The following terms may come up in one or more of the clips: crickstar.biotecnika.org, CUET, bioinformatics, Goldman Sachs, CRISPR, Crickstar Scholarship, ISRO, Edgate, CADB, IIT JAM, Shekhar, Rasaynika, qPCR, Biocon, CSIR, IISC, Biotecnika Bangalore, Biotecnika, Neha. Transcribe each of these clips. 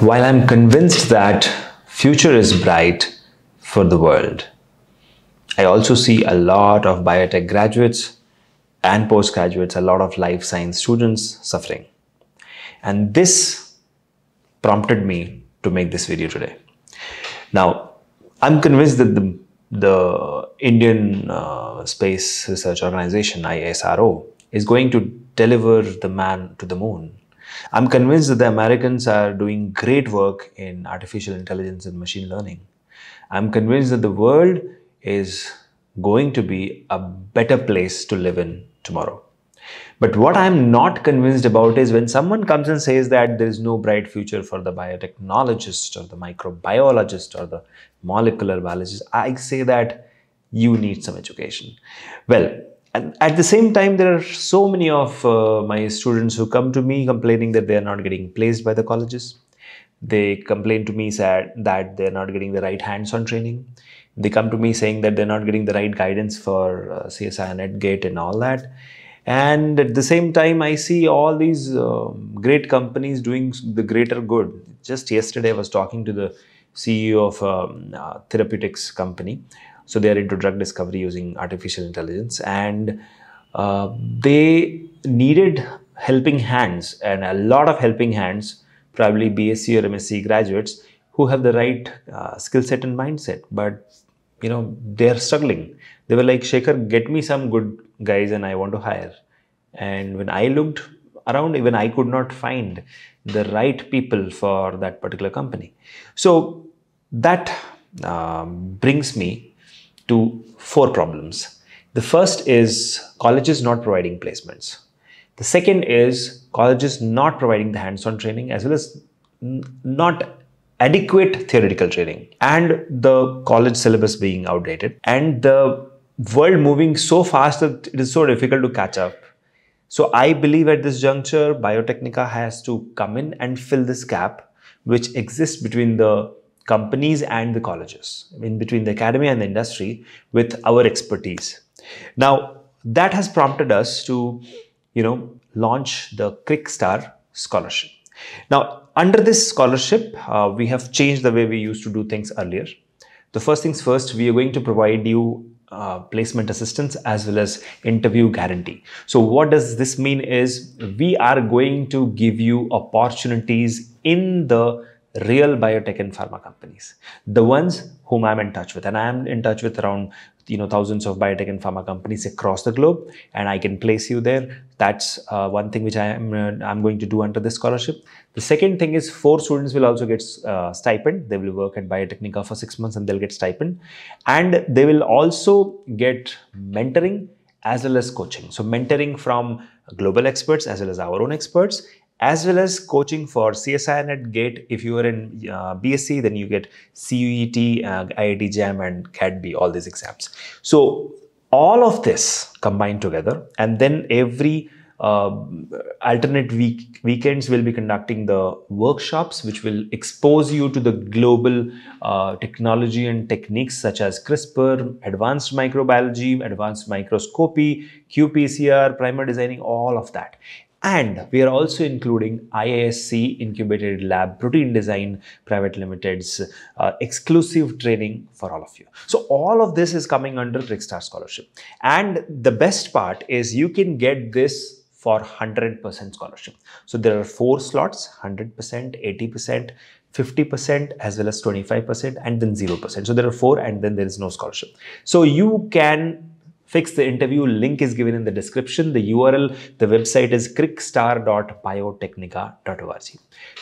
while I'm convinced that future is bright for the world, I also see a lot of biotech graduates and postgraduates, a lot of life science students suffering. And this prompted me to make this video today. Now, I'm convinced that the Indian Space Research Organization, ISRO, is going to deliver the man to the moon. I'm convinced that the Americans are doing great work in artificial intelligence and machine learning. I'm convinced that the world is going to be a better place to live in tomorrow. But what I'm not convinced about is when someone comes and says that there is no bright future for the biotechnologist or the microbiologist or the molecular biologist, I say that you need some education. Well, and at the same time, there are so many of my students who come to me complaining that they are not getting placed by the colleges. They complain to me that they are not getting the right hands-on training. They come to me saying that they are not getting the right guidance for CSIR and Edgate and all that. And at the same time, I see all these great companies doing the greater good. Just yesterday, I was talking to the CEO of a therapeutics company. So they are into drug discovery using artificial intelligence, and they needed helping hands, and a lot of helping hands, probably BSc or MSc graduates who have the right skill set and mindset. But, you know, they are struggling. They were like, Shekhar, get me some good guys and I want to hire. And when I looked around, even I could not find the right people for that particular company. So that brings me to four problems. The first is colleges not providing placements. The second is colleges not providing the hands-on training as well as not adequate theoretical training, and the college syllabus being outdated, and the world moving so fast that it is so difficult to catch up. So I believe at this juncture, Biotecnika has to come in and fill this gap which exists between the companies and the colleges, in between the academy and the industry, with our expertise. Now, that has prompted us to, you know, launch the Crickstar Scholarship. Now, under this scholarship, we have changed the way we used to do things earlier. The first things first, we are going to provide you placement assistance as well as interview guarantee. So what does this mean is we are going to give you opportunities in the real biotech and pharma companies, the ones whom I'm in touch with. And I am in touch with around, you know, thousands of biotech and pharma companies across the globe, and I can place you there. That's one thing which I'm going to do under this scholarship. The second thing is 4 students will also get stipend. They will work at Biotecnika for 6 months and they'll get stipend, and they will also get mentoring as well as coaching. So mentoring from global experts as well as our own experts, as well as coaching for CSIR and Edgate. If you are in BSc, then you get CUET, IIT JAM and CADB, all these exams. So all of this combined together, and then every alternate weekends will be conducting the workshops which will expose you to the global technology and techniques such as CRISPR, advanced microbiology, advanced microscopy, qPCR, primer designing, all of that. And we are also including IISC incubated lab, protein design, private limited's exclusive training for all of you. So all of this is coming under Crickstar Scholarship. And the best part is you can get this for 100% scholarship. So there are 4 slots, 100%, 80%, 50% as well as 25%, and then 0%. So there are 4, and then there is no scholarship. So you can fix the interview. Link is given in the description. The URL, the website is crickstar.biotecnika.org.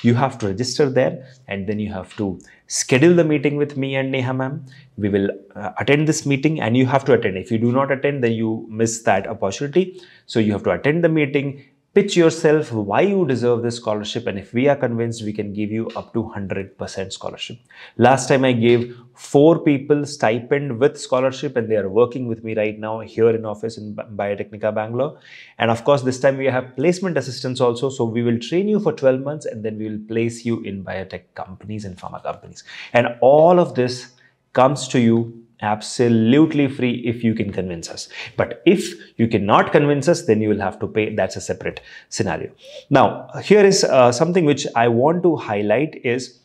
You have to register there, and then you have to schedule the meeting with me and Neha ma'am. We will attend this meeting, and you have to attend. If you do not attend, then you miss that opportunity. So you have to attend the meeting, pitch yourself why you deserve this scholarship, and if we are convinced, we can give you up to 100% scholarship. Last time I gave 4 people stipend with scholarship, and they are working with me right now here in office in Biotecnika Bangalore. And of course, this time we have placement assistance also. So we will train you for 12 months, and then we will place you in biotech companies and pharma companies. And all of this comes to you absolutely free if you can convince us. But if you cannot convince us, then you will have to pay. That's a separate scenario. Now, here is something which I want to highlight is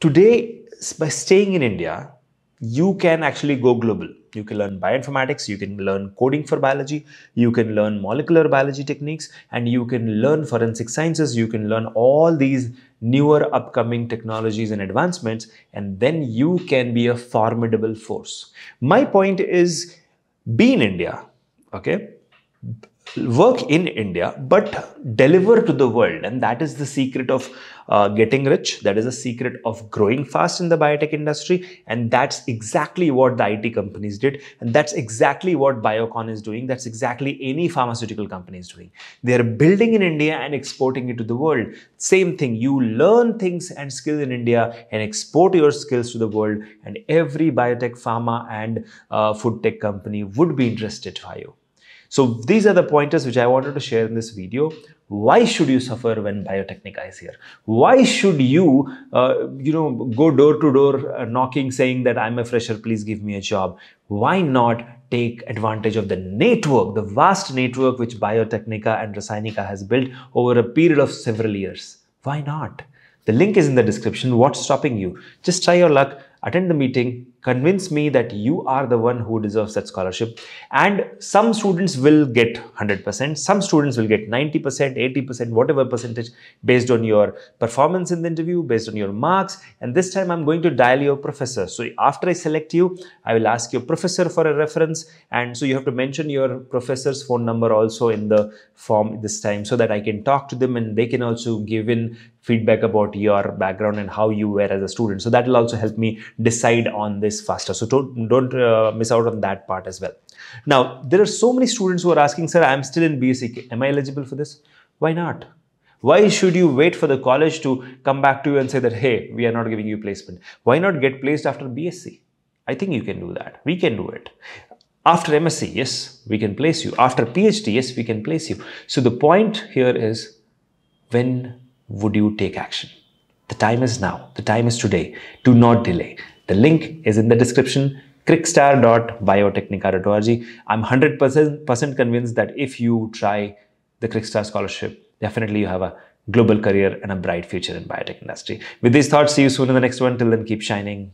today, by staying in India, you can actually go global. You can learn bioinformatics, you can learn coding for biology, you can learn molecular biology techniques, and you can learn forensic sciences, you can learn all these newer upcoming technologies and advancements, and then you can be a formidable force. My point is, be in India, okay? Work in India, but deliver to the world. And that is the secret of getting rich. That is the secret of growing fast in the biotech industry. And that's exactly what the IT companies did. And that's exactly what Biocon is doing. That's exactly any pharmaceutical company is doing. They're building in India and exporting it to the world. Same thing. You learn things and skills in India and export your skills to the world. And every biotech, pharma and food tech company would be interested by you. So these are the pointers which I wanted to share in this video. Why should you suffer when Biotecnika is here? Why should you, go door to door knocking, saying that I'm a fresher, please give me a job? Why not take advantage of the network, the vast network which Biotecnika and Rasaynika has built over a period of several years? Why not? The link is in the description. What's stopping you? Just try your luck. Attend the meeting, convince me that you are the one who deserves that scholarship. And some students will get 100%, some students will get 90%, 80%, whatever percentage based on your performance in the interview, based on your marks. And this time I'm going to dial your professor. So after I select you, I will ask your professor for a reference. And so you have to mention your professor's phone number also in the form this time so that I can talk to them and they can also give in feedback about your background and how you were as a student. So that will also help me decide on this faster. So don't miss out on that part as well. Now, there are so many students who are asking, sir, I'm still in BSc. Am I eligible for this? Why not? Why should you wait for the college to come back to you and say that, hey, we are not giving you placement? Why not get placed after BSc? I think you can do that. We can do it. After MSc, yes, we can place you. After PhD, yes, we can place you. So the point here is, when would you take action? The time is now. The time is today. Do not delay. The link is in the description, crickstar.biotecnika.org. I'm 100% convinced that if you try the Crickstar Scholarship, definitely you have a global career and a bright future in biotech industry. With these thoughts, see you soon in the next one. Till then, keep shining.